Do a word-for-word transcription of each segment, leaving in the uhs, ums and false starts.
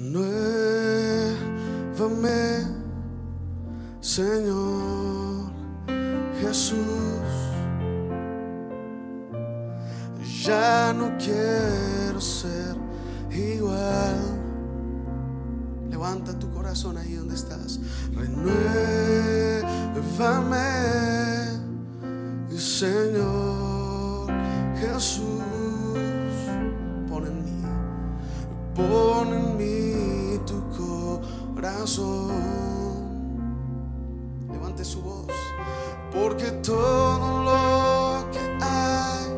Renuévame, Señor Jesús. Ya no quiero ser igual. Levanta tu corazón ahí donde estás. Renuévame, Señor Jesús. Pon en mí, pon en mí tu corazón. Levante su voz, porque todo lo que hay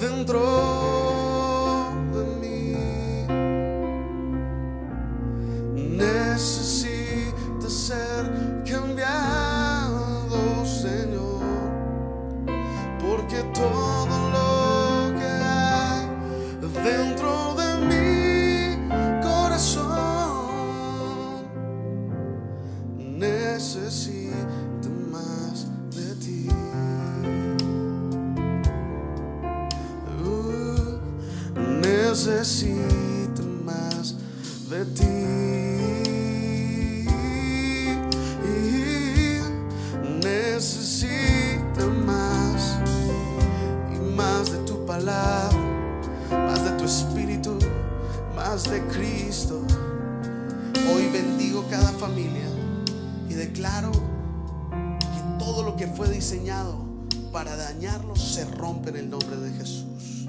dentro necesita ser cambiado, Señor, porque todo lo que hay dentro de mi corazón necesita más de ti. Uh, necesita más de ti. Necesita más y más de tu palabra, más de tu espíritu, más de Cristo. Hoy bendigo cada familia y declaro que todo lo que fue diseñado para dañarlos se rompe en el nombre de Jesús.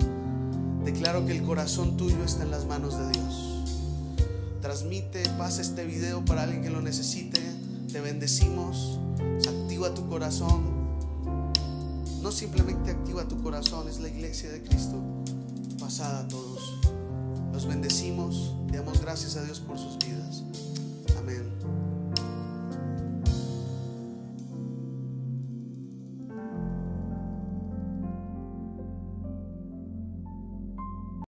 Declaro que el corazón tuyo está en las manos de Dios. Transmite, pasa este video para alguien que lo necesite. Te bendecimos. Activa tu corazón. No simplemente activa tu corazón, es la iglesia de Cristo pasada a todos. Los bendecimos, damos gracias a Dios por sus vidas. Amén.